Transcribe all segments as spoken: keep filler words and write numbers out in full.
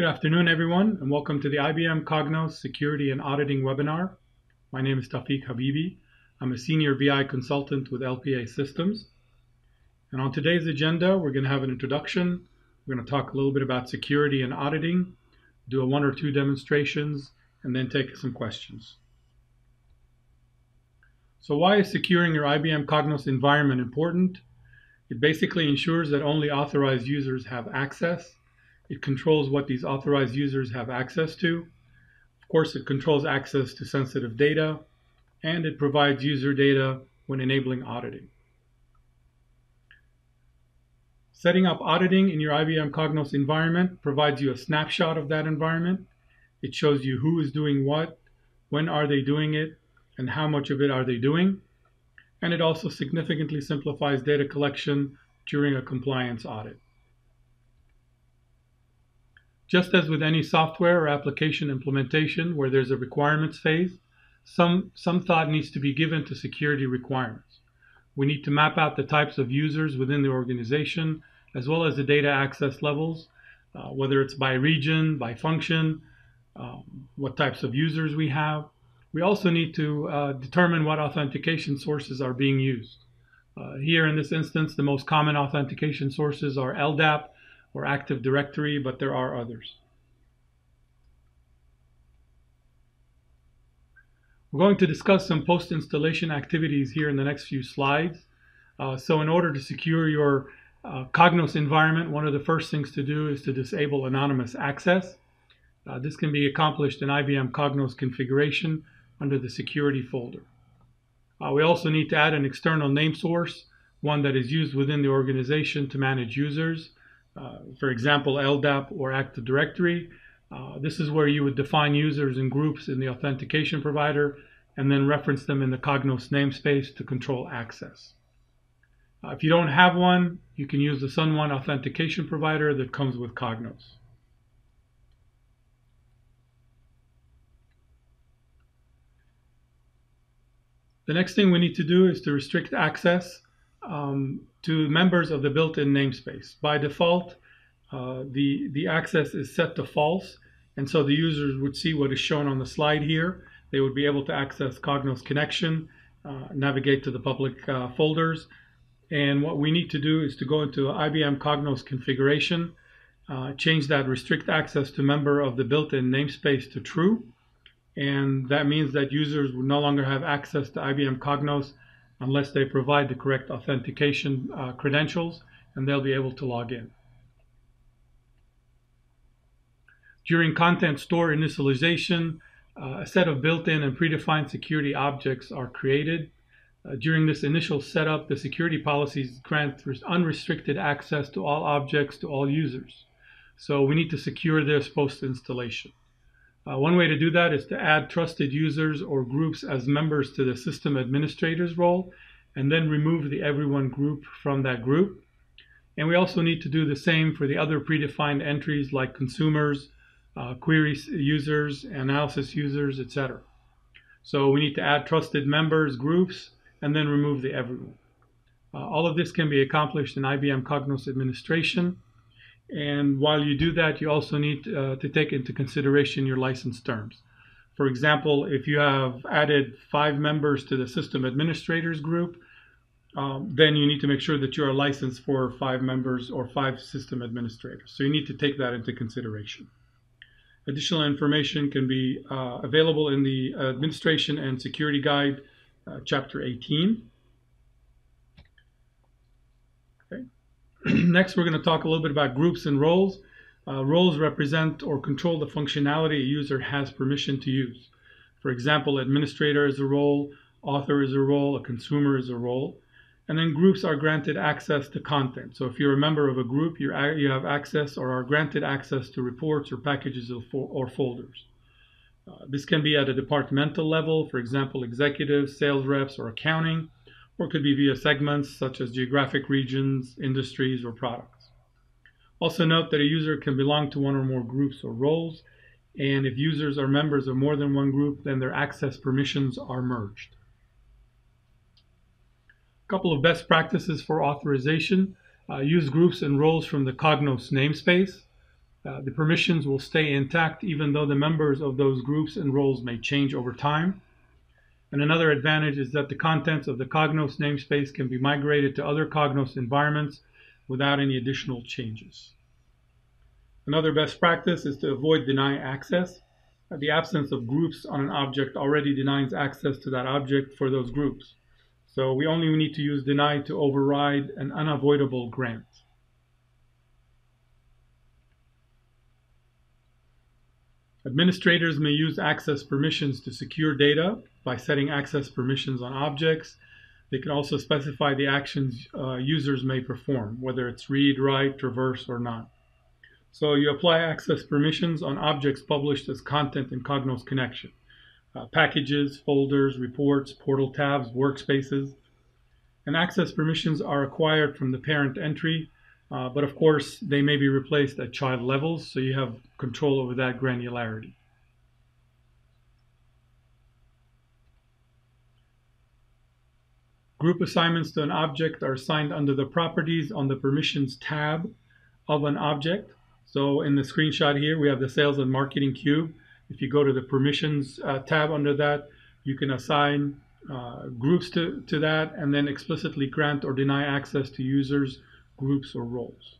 Good afternoon, everyone, and welcome to the I B M Cognos Security and Auditing webinar. My name is Tafiq Habibi. I'm a senior B I consultant with L P A Systems. And on today's agenda, we're going to have an introduction. We're going to talk a little bit about security and auditing, do a one or two demonstrations, and then take some questions. So why is securing your I B M Cognos environment important? It basically ensures that only authorized users have access. It controls what these authorized users have access to. Of course, it controls access to sensitive data, and it provides user data when enabling auditing. Setting up auditing in your I B M Cognos environment provides you a snapshot of that environment. It shows you who is doing what, when are they doing it, and how much of it are they doing. And it also significantly simplifies data collection during a compliance audit. Just as with any software or application implementation where there's a requirements phase, some, some thought needs to be given to security requirements. We need to map out the types of users within the organization, as well as the data access levels, uh, whether it's by region, by function, um, what types of users we have. We also need to uh, determine what authentication sources are being used. Uh, here in this instance, the most common authentication sources are L D A P, or Active Directory, but there are others. We're going to discuss some post-installation activities here in the next few slides. Uh, so in order to secure your uh, Cognos environment, one of the first things to do is to disable anonymous access. Uh, this can be accomplished in I B M Cognos configuration under the security folder. Uh, we also need to add an external name source, one that is used within the organization to manage users. Uh, for example, L D A P or Active Directory. Uh, this is where you would define users and groups in the authentication provider and then reference them in the Cognos namespace to control access. Uh, if you don't have one, you can use the SunOne authentication provider that comes with Cognos. The next thing we need to do is to restrict access Um, to members of the built-in namespace. By default, uh, the, the access is set to false, and so the users would see what is shown on the slide here. They would be able to access Cognos Connection, uh, navigate to the public uh, folders, and what we need to do is to go into I B M Cognos configuration, uh, change that restrict access to member of the built-in namespace to true, and that means that users would no longer have access to I B M Cognos unless they provide the correct authentication uh, credentials, and they'll be able to log in. During content store initialization, uh, a set of built-in and predefined security objects are created. Uh, during this initial setup, the security policies grant unrestricted access to all objects to all users. So we need to secure this post-installation. Uh, one way to do that is to add trusted users or groups as members to the system administrator's role, and then remove the everyone group from that group. And we also need to do the same for the other predefined entries like consumers, uh, query users, analysis users, et cetera. So we need to add trusted members, groups, and then remove the everyone. Uh, all of this can be accomplished in I B M Cognos administration. And while you do that, you also need uh, to take into consideration your license terms. For example, if you have added five members to the system administrators group, um, then you need to make sure that you are licensed for five members or five system administrators. So you need to take that into consideration. Additional information can be uh, available in the Administration and Security Guide, uh, Chapter eighteen. Next, we're going to talk a little bit about groups and roles. Uh, roles represent or control the functionality a user has permission to use. For example, administrator is a role, author is a role, a consumer is a role. And then groups are granted access to content. So if you're a member of a group, you're, you have access or are granted access to reports or packages or folders. Uh, this can be at a departmental level, for example, executives, sales reps, or accounting. Or could be via segments such as geographic regions, industries, or products. Also note that a user can belong to one or more groups or roles, and if users are members of more than one group, then their access permissions are merged. A couple of best practices for authorization. Uh, use groups and roles from the Cognos namespace. Uh, the permissions will stay intact even though the members of those groups and roles may change over time. And another advantage is that the contents of the Cognos namespace can be migrated to other Cognos environments without any additional changes. Another best practice is to avoid deny access. The absence of groups on an object already denies access to that object for those groups. So we only need to use deny to override an unavoidable grant. Administrators may use access permissions to secure data by setting access permissions on objects. They can also specify the actions uh, users may perform, whether it's read, write, traverse, or not. So you apply access permissions on objects published as content in Cognos Connection. Uh, packages, folders, reports, portal tabs, workspaces. And access permissions are acquired from the parent entry. Uh, but of course, they may be replaced at child levels, so you have control over that granularity. Group assignments to an object are assigned under the Properties on the Permissions tab of an object. So in the screenshot here, we have the Sales and Marketing Cube. If you go to the Permissions uh, tab under that, you can assign uh, groups to, to that and then explicitly grant or deny access to users, groups, or roles.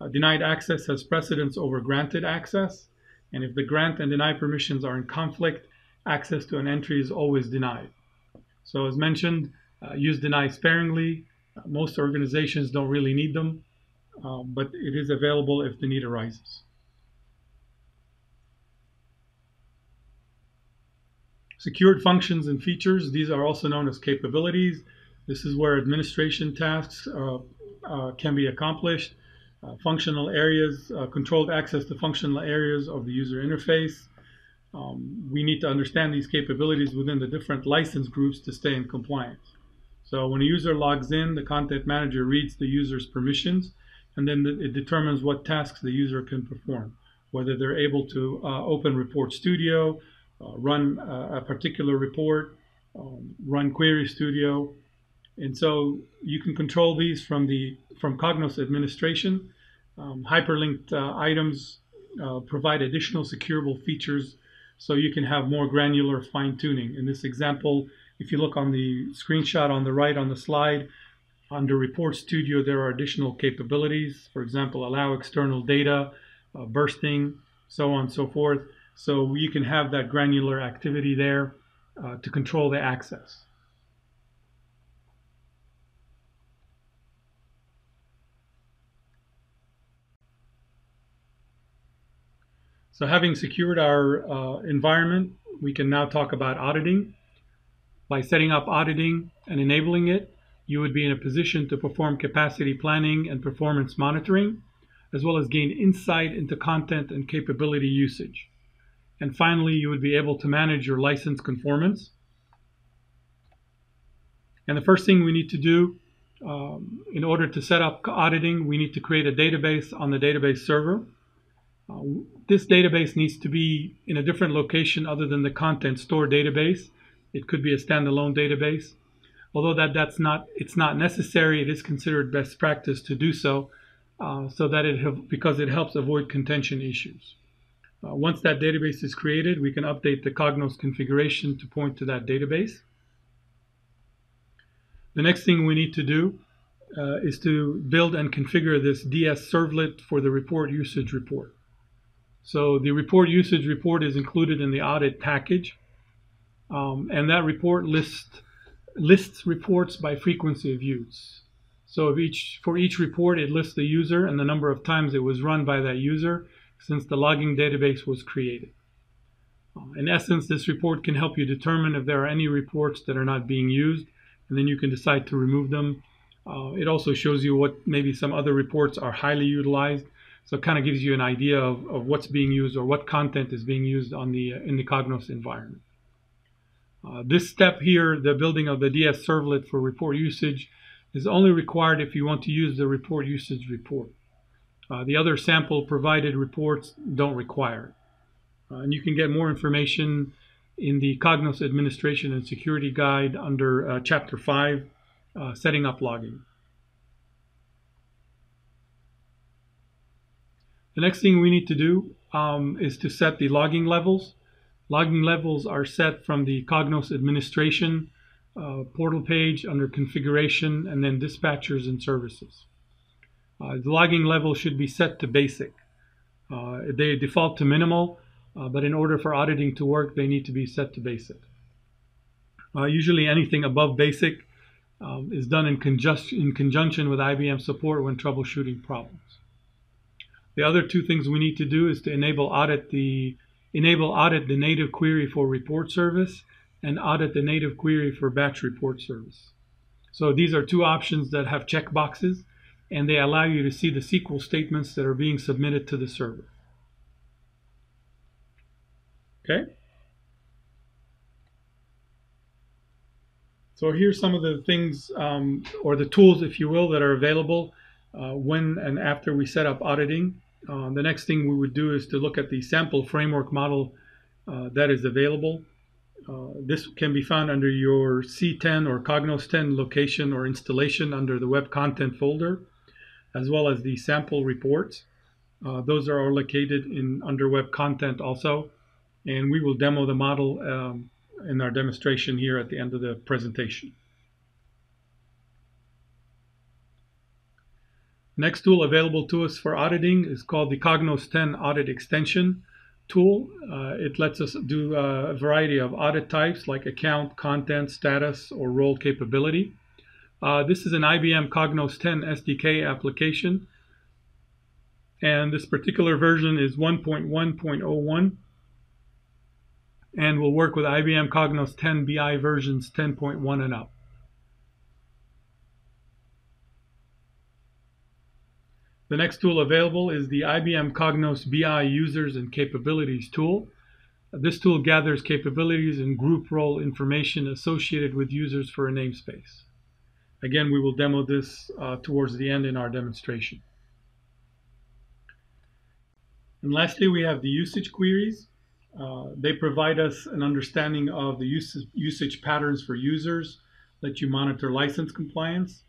Uh, denied access has precedence over granted access, and if the grant and deny permissions are in conflict, access to an entry is always denied. So as mentioned, uh, use deny sparingly. Uh, most organizations don't really need them, uh, but it is available if the need arises. Secured functions and features, these are also known as capabilities. This is where administration tasks uh, Uh, can be accomplished. Uh, functional areas, uh, controlled access to functional areas of the user interface. Um, we need to understand these capabilities within the different license groups to stay in compliance. So when a user logs in, the content manager reads the user's permissions, and then it determines what tasks the user can perform, whether they're able to uh, open Report Studio, uh, run uh, a particular report, um, run Query Studio. And so you can control these from the from Cognos administration. Um, hyperlinked uh, items uh, provide additional securable features, so you can have more granular fine-tuning. In this example, if you look on the screenshot on the right on the slide, under Report Studio, there are additional capabilities. For example, allow external data, uh, bursting, so on and so forth. So you can have that granular activity there uh, to control the access. So having secured our uh, environment, we can now talk about auditing. By setting up auditing and enabling it, you would be in a position to perform capacity planning and performance monitoring, as well as gain insight into content and capability usage. And finally, you would be able to manage your license conformance. And the first thing we need to do, um, in order to set up auditing, we need to create a database on the database server. Uh, this database needs to be in a different location other than the content store database. It could be a standalone database. Although that, that's not, it's not necessary, it is considered best practice to do so, uh, so that it because it helps avoid contention issues. Uh, once that database is created, we can update the Cognos configuration to point to that database. The next thing we need to do uh, is to build and configure this D S servlet for the report usage report. So the report usage report is included in the audit package, um, and that report lists, lists reports by frequency of use. So if each, for each report, it lists the user and the number of times it was run by that user since the logging database was created. Uh, in essence, this report can help you determine if there are any reports that are not being used, and then you can decide to remove them. Uh, it also shows you what maybe some other reports are highly utilized. So it kind of gives you an idea of, of what's being used or what content is being used on the, uh, in the Cognos environment. Uh, this step here, the building of the D S servlet for report usage, is only required if you want to use the report usage report. Uh, the other sample provided reports don't require it. Uh, and you can get more information in the Cognos Administration and Security Guide under uh, Chapter five, uh, Setting Up Logging. The next thing we need to do um, is to set the logging levels. Logging levels are set from the Cognos administration uh, portal page under configuration and then dispatchers and services. Uh, the logging level should be set to basic. Uh, they default to minimal, uh, but in order for auditing to work, they need to be set to basic. Uh, usually anything above basic um, is done in, in conjunction with I B M support when troubleshooting problems. The other two things we need to do is to enable audit the enable audit the native query for report service and audit the native query for batch report service. So these are two options that have checkboxes, and they allow you to see the S Q L statements that are being submitted to the server. Okay. So here's some of the things, um, or the tools, if you will, that are available uh, when and after we set up auditing. Uh, the next thing we would do is to look at the sample framework model uh, that is available. Uh, this can be found under your C ten or Cognos ten location or installation under the web content folder, as well as the sample reports. Uh, those are all located in under web content also, and we will demo the model um, in our demonstration here at the end of the presentation. Next tool available to us for auditing is called the Cognos ten Audit Extension Tool. Uh, it lets us do a variety of audit types like account, content, status, or role capability. Uh, this is an I B M Cognos ten S D K application, and this particular version is one point one point oh one, and will work with I B M Cognos ten B I versions ten point one and up. The next tool available is the I B M Cognos B I Users and Capabilities tool. This tool gathers capabilities and group role information associated with users for a namespace. Again, we will demo this uh, towards the end in our demonstration. And lastly, we have the usage queries. Uh, they provide us an understanding of the usage, usage patterns for users, let you monitor license compliance.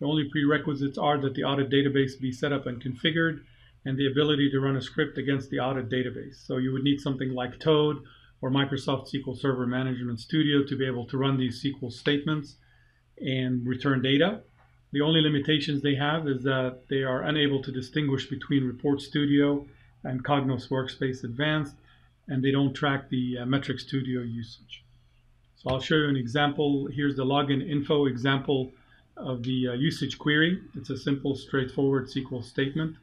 The only prerequisites are that the audit database be set up and configured, and the ability to run a script against the audit database. So you would need something like Toad or Microsoft S Q L Server Management Studio to be able to run these S Q L statements and return data. The only limitations they have is that they are unable to distinguish between Report Studio and Cognos Workspace Advanced, and they don't track the uh, Metric Studio usage. So I'll show you an example. Here's the login info example of the uh, usage query. It's a simple, straightforward S Q L statement.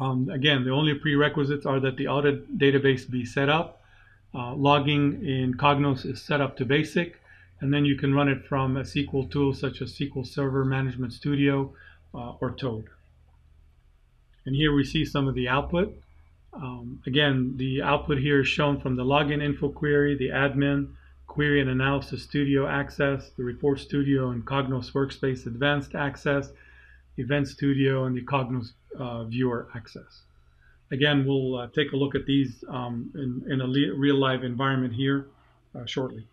Um, again, the only prerequisites are that the audit database be set up. Uh, logging in Cognos is set up to basic, and then you can run it from a S Q L tool such as S Q L Server Management Studio uh, or Toad. And here we see some of the output. Um, again, the output here is shown from the login info query, the admin, Query and Analysis Studio access, the Report Studio and Cognos Workspace Advanced access, Event Studio, and the Cognos uh, Viewer access. Again, we'll uh, take a look at these um, in, in a real live environment here uh, shortly.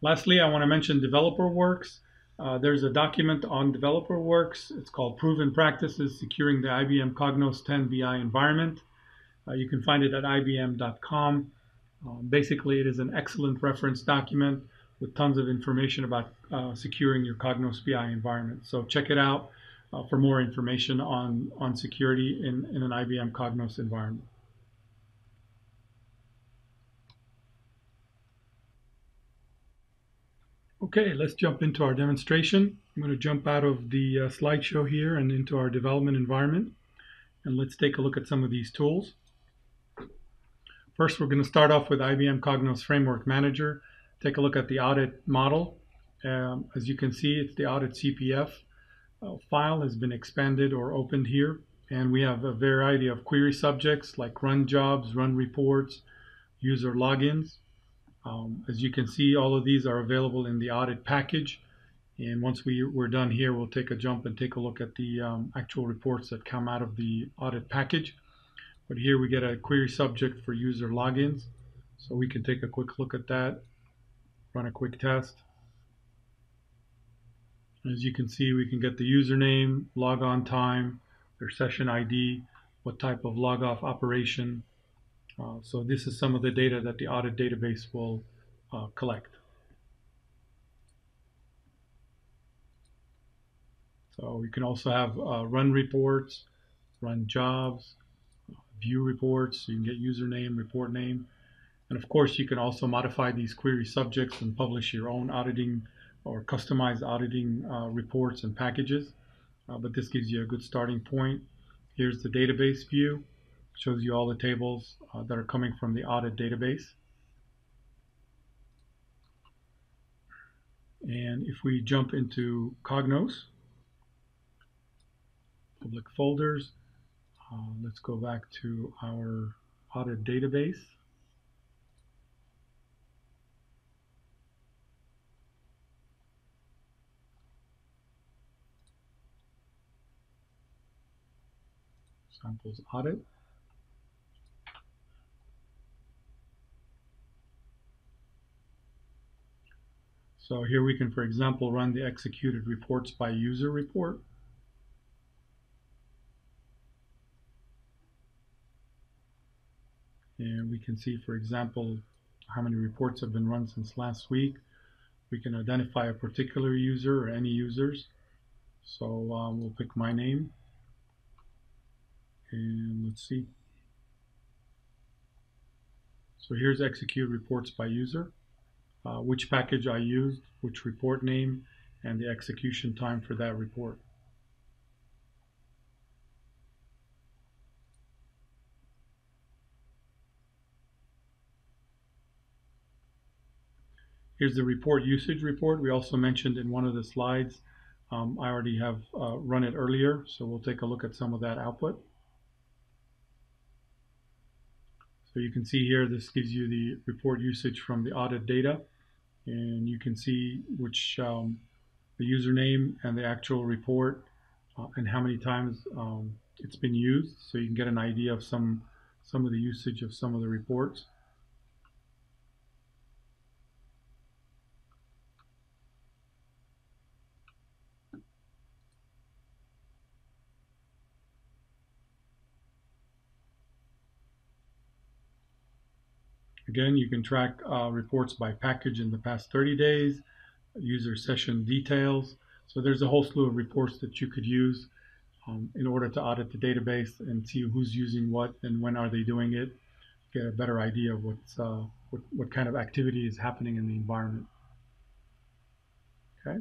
Lastly, I want to mention Developer Works. Uh, there's a document on Developer Works. It's called Proven Practices Securing the I B M Cognos ten B I Environment. Uh, you can find it at I B M dot com. Um, basically, it is an excellent reference document with tons of information about uh, securing your Cognos B I environment. So check it out uh, for more information on, on security in, in an I B M Cognos environment. Okay, let's jump into our demonstration. I'm going to jump out of the uh, slideshow here and into our development environment. And let's take a look at some of these tools. First, we're going to start off with I B M Cognos Framework Manager. Take a look at the audit model. Um, as you can see, it's the audit C P F uh, file has been expanded or opened here. And we have a variety of query subjects like run jobs, run reports, user logins. Um, as you can see, all of these are available in the audit package. And once we, we're done here, we'll take a jump and take a look at the um, actual reports that come out of the audit package. But here we get a query subject for user logins. So we can take a quick look at that, run a quick test. As you can see, we can get the username, log on time, their session I D, what type of log off operation. Uh, so this is some of the data that the audit database will uh, collect. So you can also have uh, run reports, run jobs, view reports. So you can get username, report name. And of course, you can also modify these query subjects and publish your own auditing or customized auditing uh, reports and packages. Uh, but this gives you a good starting point. Here's the database view. It shows you all the tables uh, that are coming from the audit database. And if we jump into Cognos, public folders, uh, let's go back to our audit database. Samples audit. So here we can, for example, run the executed reports by user report. And we can see, for example, how many reports have been run since last week. We can identify a particular user or any users. So um, we'll pick my name. And let's see. So here's execute reports by user, uh, which package I used, which report name, and the execution time for that report. Here's the report usage report. We also mentioned in one of the slides. Um, I already have uh, run it earlier, so we'll take a look at some of that output. So you can see here, this gives you the report usage from the audit data, and you can see which um, the username and the actual report uh, and how many times um, it's been used. So you can get an idea of some, some of the usage of some of the reports. Again, you can track uh, reports by package in the past thirty days, user session details. So there's a whole slew of reports that you could use um, in order to audit the database and see who's using what and when are they doing it, get a better idea of what's, uh, what, what kind of activity is happening in the environment. Okay.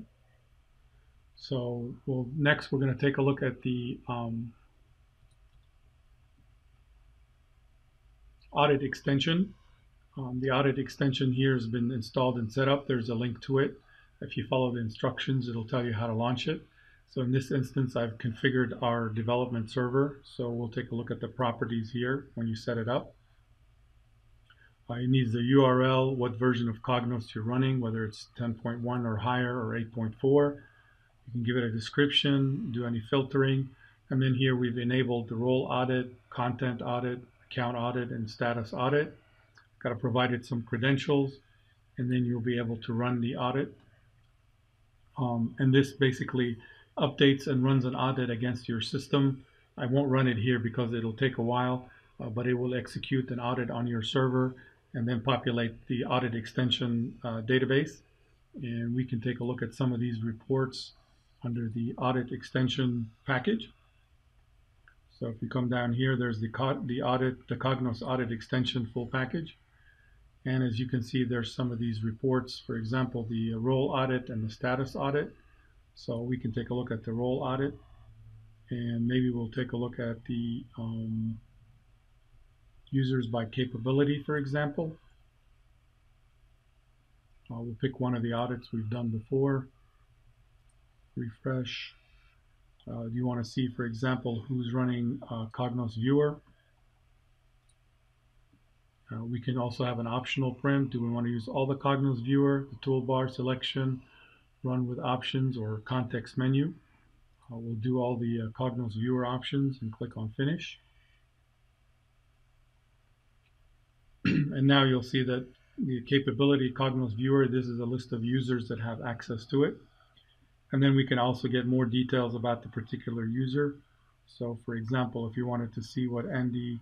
So well, next we're going to take a look at the um, audit extension. Um, the audit extension here has been installed and set up. There's a link to it. If you follow the instructions, it'll tell you how to launch it. So in this instance, I've configured our development server. So we'll take a look at the properties here when you set it up. Uh, it needs the U R L, what version of Cognos you're running, whether it's ten point one or higher or eight point four. You can give it a description, do any filtering. And then here we've enabled the role audit, content audit, account audit, and status audit. Got to provide it some credentials, and then you'll be able to run the audit. Um, and this basically updates and runs an audit against your system. I won't run it here because it'll take a while, uh, but it will execute an audit on your server and then populate the audit extension uh, database. And we can take a look at some of these reports under the audit extension package. So if you come down here, there's the, the, audit, the Cognos Audit Extension full package. And as you can see, there's some of these reports, for example, the role audit and the status audit. So we can take a look at the role audit, and maybe we'll take a look at the um, users by capability, for example. Uh, we'll pick one of the audits we've done before. Refresh. Uh, you want to see, for example, who's running uh, Cognos Viewer. Uh, we can also have an optional prim. Do we want to use all the Cognos Viewer, the toolbar selection, run with options, or context menu? Uh, we'll do all the uh, Cognos Viewer options and click on Finish. And now you'll see that the capability Cognos Viewer, this is a list of users that have access to it. And then we can also get more details about the particular user. So for example, if you wanted to see what Andy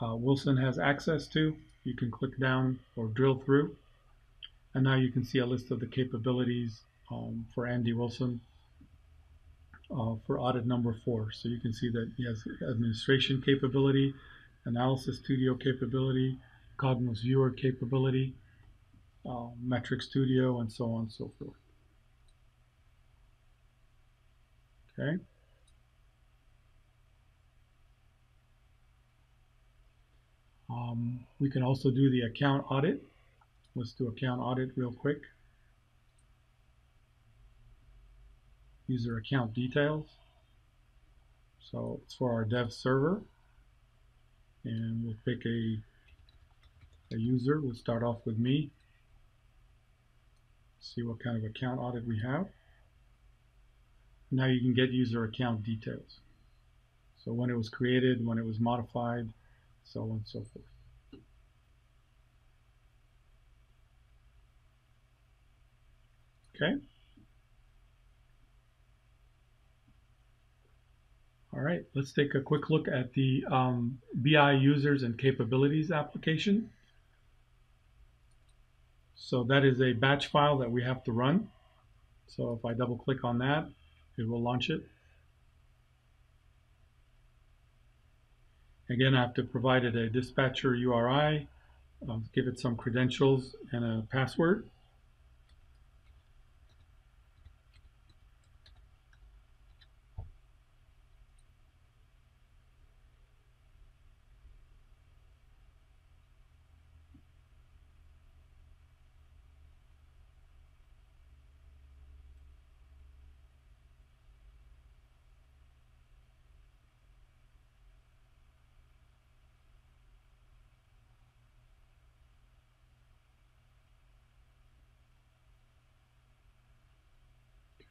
uh, Wilson has access to, you can click down or drill through. And now you can see a list of the capabilities um, for Andy Wilson uh, for audit number four. So you can see that he has administration capability, analysis studio capability, Cognos Viewer capability, uh, Metric Studio, and so on and so forth. Okay. Um, we can also do the account audit. Let's do account audit real quick. These are account details. So it's for our dev server. And we'll pick a, a user. We'll start off with me. See what kind of account audit we have. Now you can get user account details. So when it was created, when it was modified, so on and so forth. Okay. All right, let's take a quick look at the um, B I Users and Capabilities application. So that is a batch file that we have to run. So if I double click on that, it will launch it. Again, I have to provide it a dispatcher U R I, I'll give it some credentials and a password.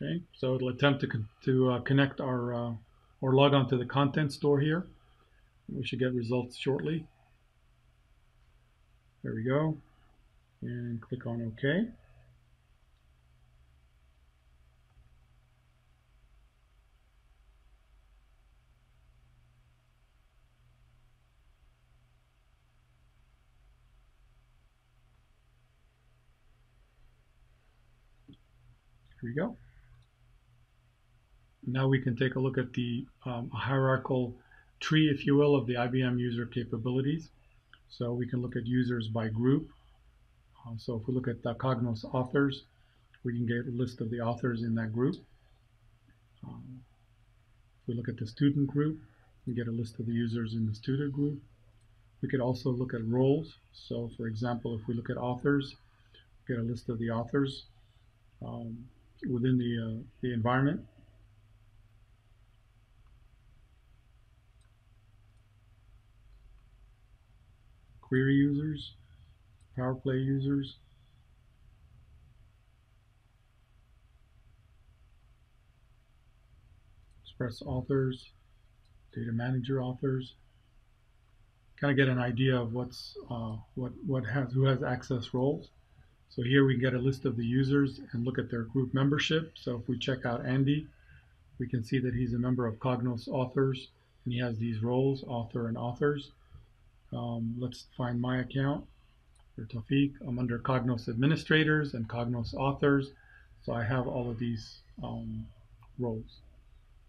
Okay, so it'll attempt to, to uh, connect our uh, or log on to the content store here. We should get results shortly. There we go. And click on OK. Here we go. Now we can take a look at the um, hierarchical tree, if you will, of the I B M user capabilities. So we can look at users by group. Uh, so if we look at the Cognos authors, we can get a list of the authors in that group. Um, if we look at the student group, we get a list of the users in the student group. We could also look at roles. So for example, if we look at authors, we get a list of the authors um, within the, uh, the environment. Query users, PowerPlay users. Express authors, Data Manager authors. Kind of get an idea of what's uh, what what has who has access roles. So here we get a list of the users and look at their group membership. So if we check out Andy, we can see that he's a member of Cognos Authors and he has these roles, author and authors. Um, let's find my account for Tafiq. I'm under Cognos Administrators and Cognos Authors, so I have all of these um, roles.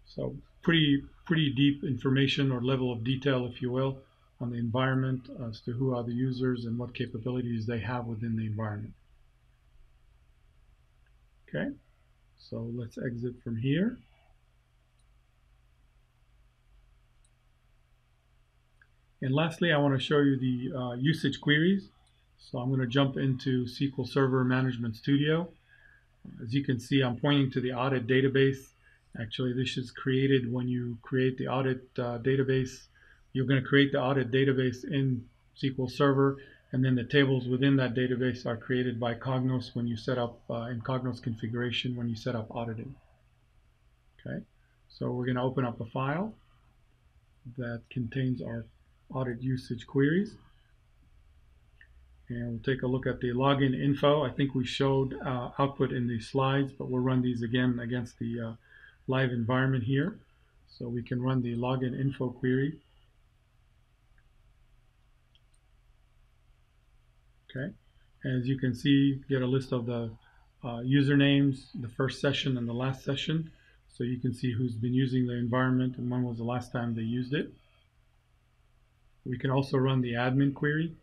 So pretty, pretty deep information or level of detail, if you will, on the environment as to who are the users and what capabilities they have within the environment. Okay, so let's exit from here. And lastly, I want to show you the uh, usage queries. So I'm going to jump into S Q L Server Management Studio. As you can see, I'm pointing to the audit database. Actually, this is created when you create the audit uh, database. You're going to create the audit database in S Q L Server, and then the tables within that database are created by Cognos when you set up uh, in Cognos configuration when you set up auditing. Okay, so we're going to open up a file that contains our audit usage queries, And we'll take a look at the login info. I think we showed uh, output in the slides, but we'll run these again against the uh, live environment here. So we can run the login info query. Okay, as you can see, get a list of the uh, usernames, the first session and the last session. So you can see who's been using the environment and when was the last time they used it. We can also run the admin query.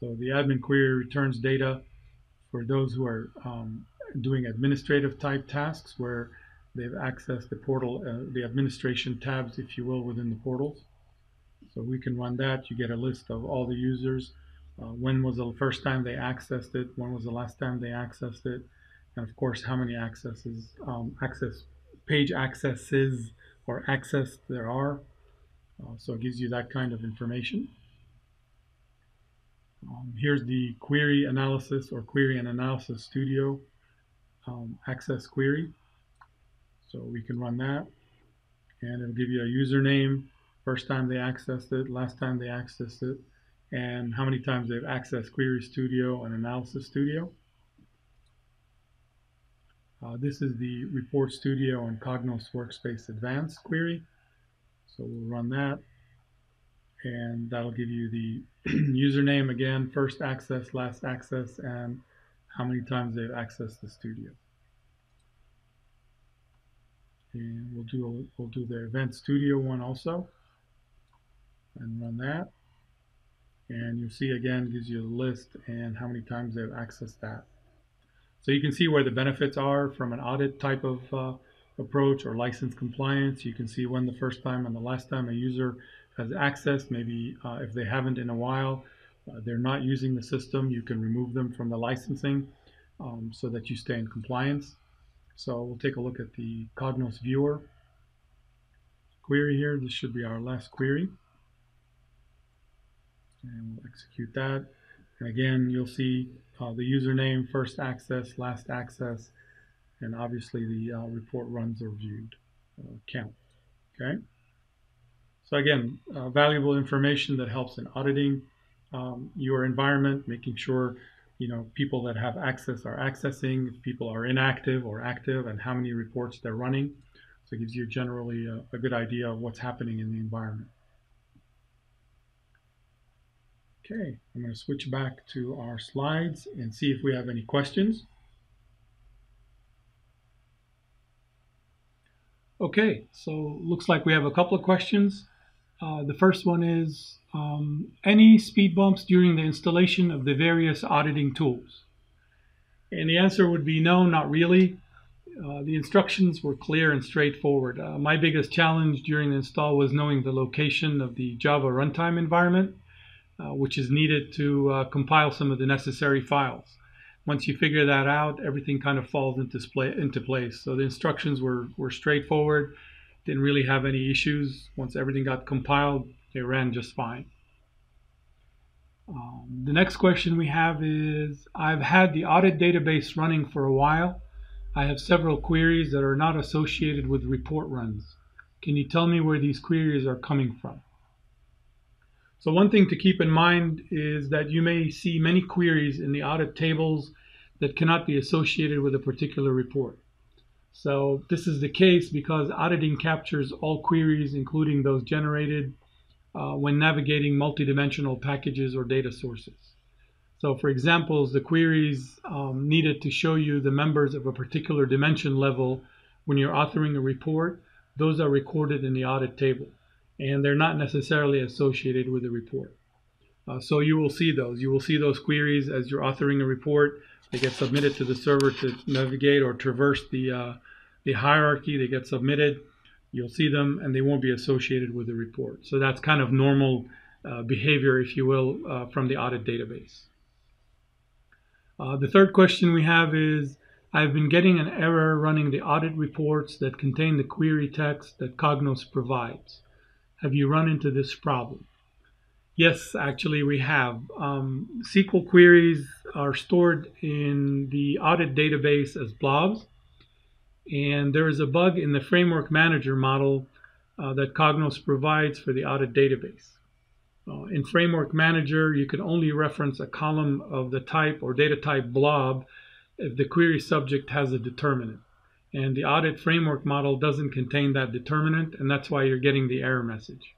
So the admin query returns data for those who are um, doing administrative type tasks where they've accessed the portal, uh, the administration tabs, if you will, within the portals. So we can run that. You get a list of all the users. Uh, when was the first time they accessed it? When was the last time they accessed it? And of course, how many accesses, um, access page accesses or access there are. Uh, so it gives you that kind of information. Um, here's the query analysis or query and analysis studio um, access query. So we can run that and it'll give you a username, first time they accessed it, last time they accessed it, and how many times they've accessed Query Studio and Analysis Studio. Uh, this is the Report Studio and Cognos Workspace Advanced query. So we'll run that. And that'll give you the username again, first access, last access, and how many times they've accessed the studio. And we'll do we'll do the Event Studio one also, and run that. And you'll see again gives you a list and how many times they've accessed that. So you can see where the benefits are from an audit type of uh, approach or license compliance. You can see when the first time and the last time a user has access, maybe uh, if they haven't in a while, uh, they're not using the system, you can remove them from the licensing um, so that you stay in compliance. So we'll take a look at the Cognos Viewer query here. This should be our last query. And we'll execute that. And again, you'll see uh, the username, first access, last access, and obviously the uh, report runs or viewed uh, count. Okay. So again, uh, valuable information that helps in auditing um, your environment, making sure you know people that have access are accessing, if people are inactive or active, and how many reports they're running. So it gives you generally a, a good idea of what's happening in the environment. Okay, I'm going to switch back to our slides and see if we have any questions. Okay, so looks like we have a couple of questions. Uh, the first one is, um, any speed bumps during the installation of the various auditing tools? And the answer would be no, not really. Uh, the instructions were clear and straightforward. Uh, my biggest challenge during the install was knowing the location of the Java runtime environment, uh, which is needed to uh, compile some of the necessary files. Once you figure that out, everything kind of falls into, into place. So the instructions were, were straightforward. Didn't really have any issues. Once everything got compiled, they ran just fine. Um, the next question we have is, I've had the audit database running for a while. I have several queries that are not associated with report runs. Can you tell me where these queries are coming from? So one thing to keep in mind is that you may see many queries in the audit tables that cannot be associated with a particular report. So this is the case because auditing captures all queries, including those generated uh, when navigating multidimensional packages or data sources. So for examples, the queries um, needed to show you the members of a particular dimension level when you're authoring a report, those are recorded in the audit table, and they're not necessarily associated with the report. Uh, so you will see those. You will see those queries as you're authoring a report. They get submitted to the server to navigate or traverse the, uh, the hierarchy. They get submitted. You'll see them, and they won't be associated with the report. So that's kind of normal uh, behavior, if you will, uh, from the audit database. Uh, the third question we have is, I've been getting an error running the audit reports that contain the query text that Cognos provides. Have you run into this problem? Yes, actually we have. Um, S Q L queries are stored in the audit database as blobs, and there is a bug in the Framework Manager model uh, that Cognos provides for the audit database. Uh, in Framework Manager, you can only reference a column of the type or data type blob if the query subject has a determinant. And the audit framework model doesn't contain that determinant, and that's why you're getting the error message.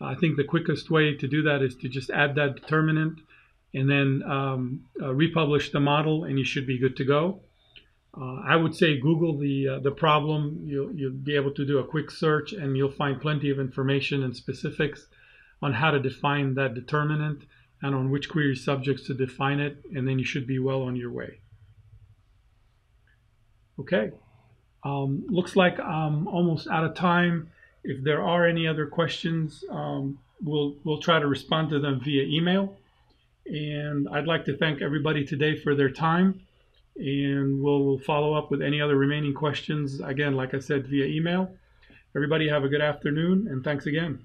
I think the quickest way to do that is to just add that determinant and then um, uh, republish the model, and you should be good to go. Uh, I would say Google the, uh, the problem. You'll, you'll be able to do a quick search, and you'll find plenty of information and specifics on how to define that determinant and on which query subjects to define it, and then you should be well on your way. Okay. Um, looks like I'm almost out of time. If there are any other questions, um, we'll, we'll try to respond to them via email. And I'd like to thank everybody today for their time. And we'll, we'll follow up with any other remaining questions, again, like I said, via email. Everybody have a good afternoon, and thanks again.